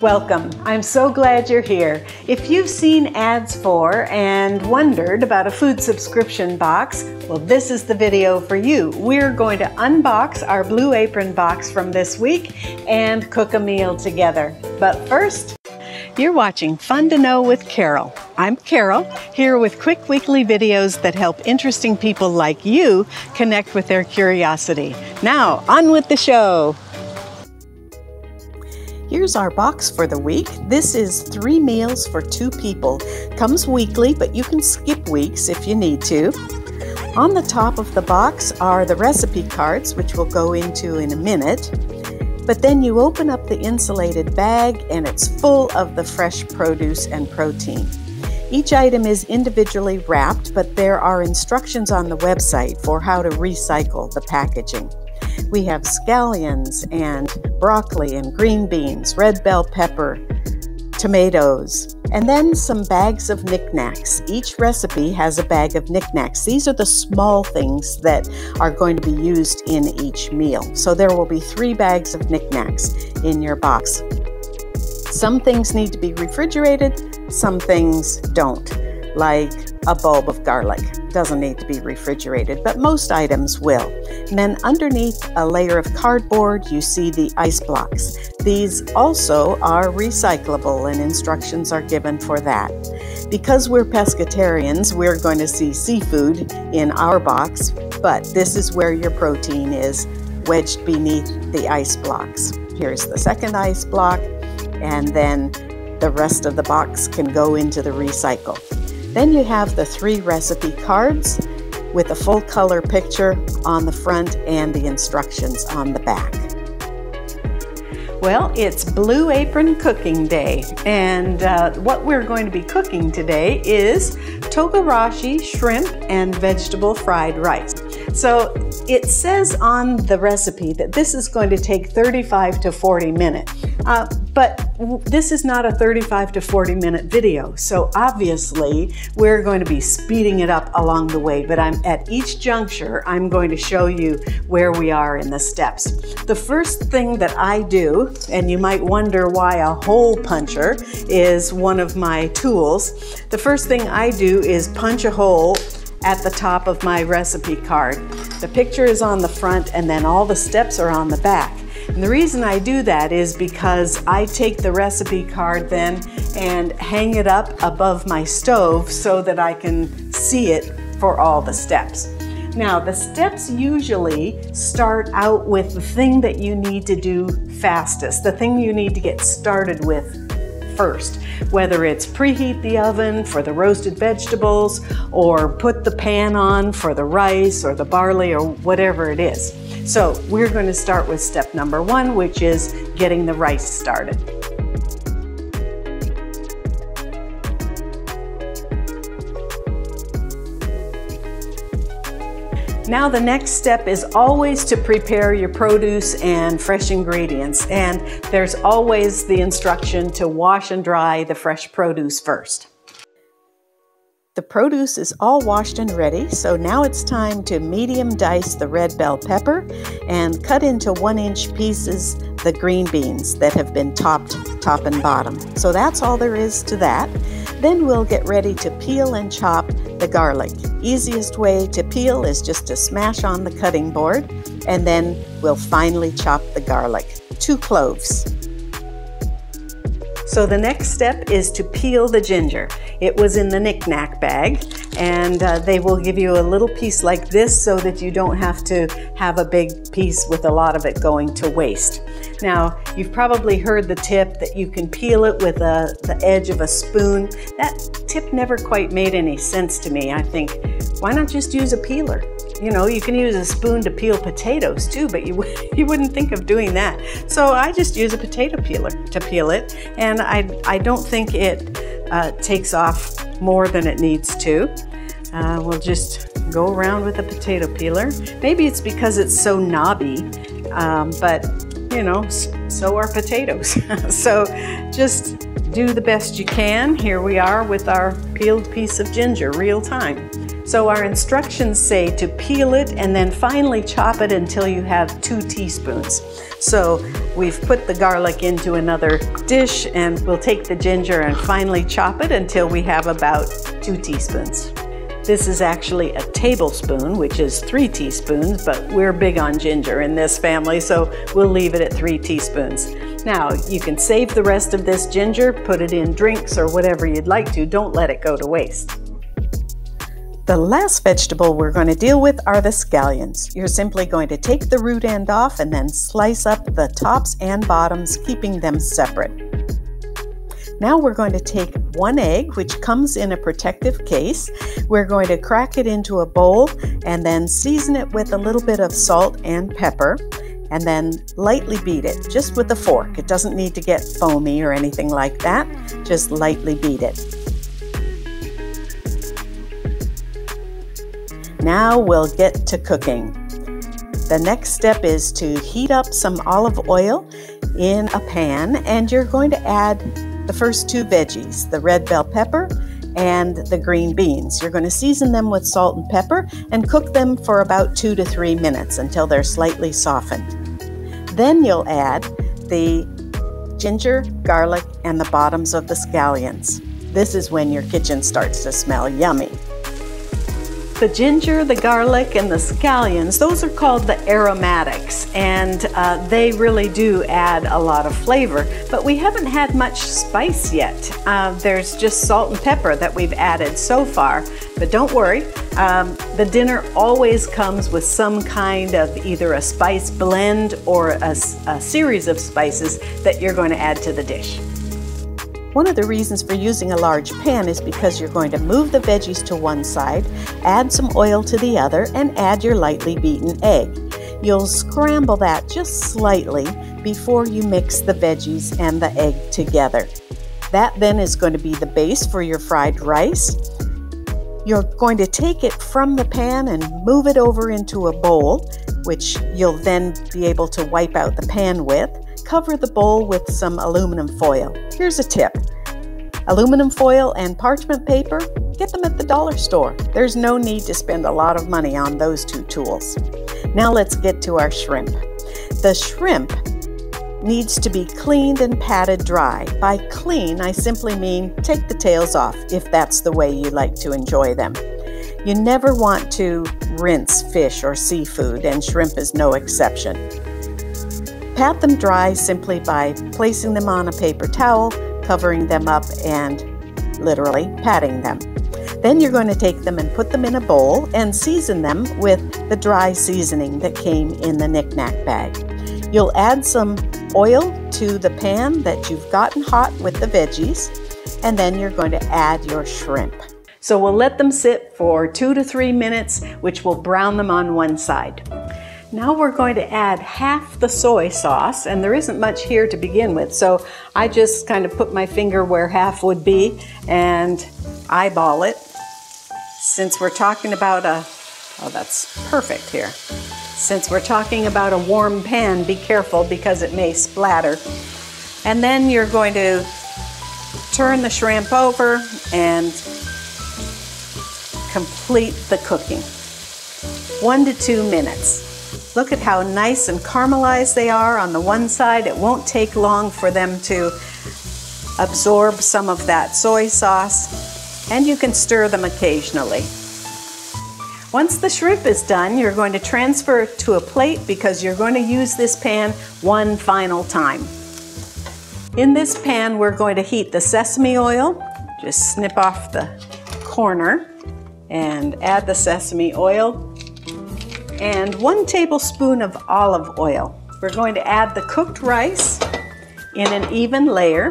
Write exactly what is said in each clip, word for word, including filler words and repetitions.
Welcome. I'm so glad you're here. If you've seen ads for and wondered about a food subscription box, well, this is the video for you. We're going to unbox our Blue Apron box from this week and cook a meal together. But first, you're watching Fun to Know with Carol. I'm Carol, here with quick weekly videos that help interesting people like you connect with their curiosity. Now, on with the show. Here's our box for the week. This is three meals for two people. Comes weekly, but you can skip weeks if you need to. On the top of the box are the recipe cards, which we'll go into in a minute. But then you open up the insulated bag and it's full of the fresh produce and protein. Each item is individually wrapped, but there are instructions on the website for how to recycle the packaging. We have scallions and broccoli and green beans, red bell pepper, tomatoes, and then some bags of knickknacks. Each recipe has a bag of knickknacks. These are the small things that are going to be used in each meal. So there will be three bags of knickknacks in your box. Some things need to be refrigerated, some things don't, like a bulb of garlic. Doesn't need to be refrigerated, but most items will. And then underneath a layer of cardboard, you see the ice blocks. These also are recyclable and instructions are given for that. Because we're pescatarians, we're going to see seafood in our box, but this is where your protein is wedged beneath the ice blocks. Here's the second ice block, and then the rest of the box can go into the recycle. Then you have the three recipe cards with a full color picture on the front and the instructions on the back. Well, it's Blue Apron Cooking Day, and uh, what we're going to be cooking today is Togarashi shrimp and vegetable fried rice. So it says on the recipe that this is going to take thirty-five to forty minutes. Uh, but this is not a thirty-five to forty minute video, so obviously we're going to be speeding it up along the way, but I'm at each juncture I'm going to show you where we are in the steps. The first thing that I do, and you might wonder why a hole puncher is one of my tools, the first thing I do is punch a hole at the top of my recipe card. The picture is on the front and then all the steps are on the back. And the reason I do that is because I take the recipe card then and hang it up above my stove so that I can see it for all the steps. Now, the steps usually start out with the thing that you need to do fastest, the thing you need to get started with first, whether it's preheat the oven for the roasted vegetables or put the pan on for the rice or the barley or whatever it is. So we're going to start with step number one, which is getting the rice started. Now the next step is always to prepare your produce and fresh ingredients, and there's always the instruction to wash and dry the fresh produce first. The produce is all washed and ready, so now it's time to medium dice the red bell pepper and cut into one inch pieces the green beans that have been topped top and bottom. So that's all there is to that. Then we'll get ready to peel and chop the garlic. Easiest way to peel is just to smash on the cutting board, and then we'll finely chop the garlic. Two cloves. So the next step is to peel the ginger. It was in the knick-knack bag, and uh, they will give you a little piece like this so that you don't have to have a big piece with a lot of it going to waste. Now, you've probably heard the tip that you can peel it with a, the edge of a spoon. That tip never quite made any sense to me. I think, why not just use a peeler? You know, you can use a spoon to peel potatoes too, but you, you wouldn't think of doing that. So I just use a potato peeler to peel it, and I, I don't think it uh, takes off more than it needs to. Uh, we'll just go around with a potato peeler. Maybe it's because it's so knobby, um, but you know, so are potatoes. So just do the best you can. Here we are with our peeled piece of ginger, real time. So our instructions say to peel it and then finely chop it until you have two teaspoons. So we've put the garlic into another dish and we'll take the ginger and finely chop it until we have about two teaspoons. This is actually a tablespoon, which is three teaspoons, but we're big on ginger in this family, so we'll leave it at three teaspoons. Now, you can save the rest of this ginger, put it in drinks or whatever you'd like to. Don't let it go to waste. The last vegetable we're going to deal with are the scallions. You're simply going to take the root end off and then slice up the tops and bottoms, keeping them separate. Now we're going to take one egg, which comes in a protective case. We're going to crack it into a bowl and then season it with a little bit of salt and pepper, and then lightly beat it, just with a fork. It doesn't need to get foamy or anything like that. Just lightly beat it. Now we'll get to cooking. The next step is to heat up some olive oil in a pan, and you're going to add the first two veggies, the red bell pepper and the green beans. You're going to season them with salt and pepper and cook them for about two to three minutes until they're slightly softened. Then you'll add the ginger, garlic, and the bottoms of the scallions. This is when your kitchen starts to smell yummy. The ginger, the garlic, and the scallions, those are called the aromatics, and uh, they really do add a lot of flavor, but we haven't had much spice yet. Uh, there's just salt and pepper that we've added so far, but don't worry, um, the dinner always comes with some kind of either a spice blend or a, a series of spices that you're going to add to the dish. One of the reasons for using a large pan is because you're going to move the veggies to one side, add some oil to the other, and add your lightly beaten egg. You'll scramble that just slightly before you mix the veggies and the egg together. That then is going to be the base for your fried rice. You're going to take it from the pan and move it over into a bowl, which you'll then be able to wipe out the pan with. Cover the bowl with some aluminum foil. Here's a tip. Aluminum foil and parchment paper, get them at the dollar store. There's no need to spend a lot of money on those two tools. Now let's get to our shrimp. The shrimp needs to be cleaned and patted dry. By clean, I simply mean take the tails off if that's the way you like to enjoy them. You never want to rinse fish or seafood, and shrimp is no exception. Pat them dry simply by placing them on a paper towel, covering them up, and literally patting them. Then you're going to take them and put them in a bowl and season them with the dry seasoning that came in the knick-knack bag. You'll add some oil to the pan that you've gotten hot with the veggies, and then you're going to add your shrimp. So we'll let them sit for two to three minutes, which will brown them on one side. Now we're going to add half the soy sauce, and there isn't much here to begin with, so I just kind of put my finger where half would be and eyeball it. Since we're talking about a, oh, that's perfect here. Since we're talking about a warm pan, be careful because it may splatter. And then you're going to turn the shrimp over and complete the cooking. One to two minutes. Look at how nice and caramelized they are on the one side. It won't take long for them to absorb some of that soy sauce, and you can stir them occasionally. Once the shrimp is done, you're going to transfer it to a plate because you're going to use this pan one final time. In this pan, we're going to heat the sesame oil. Just snip off the corner and add the sesame oil and one tablespoon of olive oil. We're going to add the cooked rice in an even layer.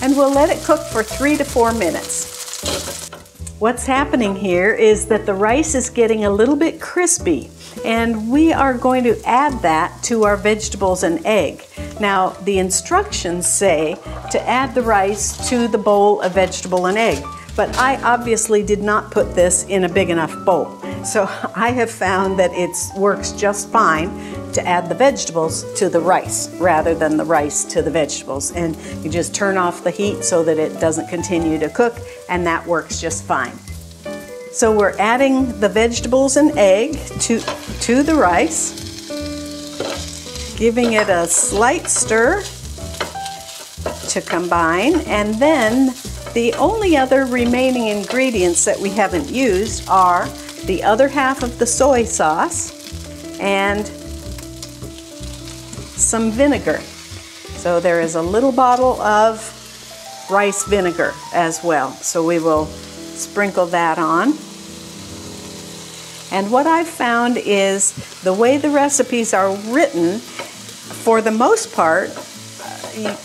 And we'll let it cook for three to four minutes. What's happening here is that the rice is getting a little bit crispy, and we are going to add that to our vegetables and egg. Now, the instructions say to add the rice to the bowl of vegetable and egg, but I obviously did not put this in a big enough bowl. So I have found that it works just fine to add the vegetables to the rice rather than the rice to the vegetables. And you just turn off the heat so that it doesn't continue to cook, and that works just fine. So we're adding the vegetables and egg to, to the rice, giving it a slight stir to combine, and then the only other remaining ingredients that we haven't used are the other half of the soy sauce and some vinegar. So there is a little bottle of rice vinegar as well. So we will sprinkle that on. And what I've found is the way the recipes are written, for the most part,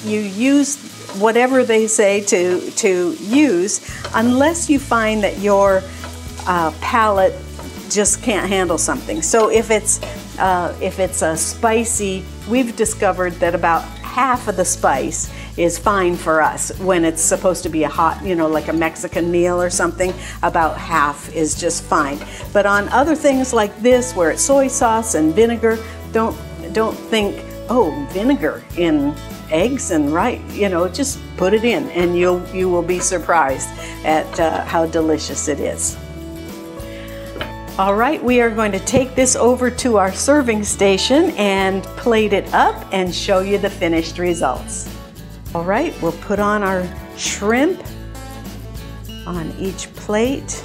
you use whatever they say to, to use, unless you find that your uh, palate just can't handle something. So if it's, uh, if it's a spicy, we've discovered that about half of the spice is fine for us. When it's supposed to be a hot, you know, like a Mexican meal or something, about half is just fine. But on other things like this, where it's soy sauce and vinegar, don't, don't think, oh, vinegar in eggs and rice, you know, just put it in and you'll, you will be surprised at uh, how delicious it is. All right, we are going to take this over to our serving station and plate it up and show you the finished results. All right, we'll put on our shrimp on each plate.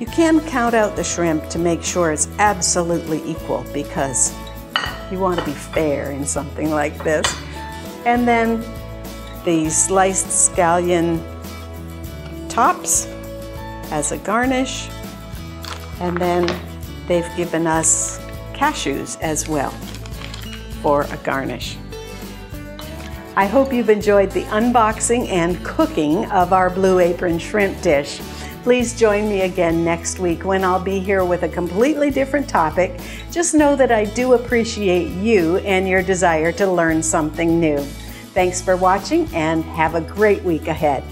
You can count out the shrimp to make sure it's absolutely equal, because you want to be fair in something like this. And then the sliced scallion tops as a garnish. And then they've given us cashews as well for a garnish. I hope you've enjoyed the unboxing and cooking of our Blue Apron shrimp dish. Please join me again next week when I'll be here with a completely different topic. Just know that I do appreciate you and your desire to learn something new. Thanks for watching, and have a great week ahead.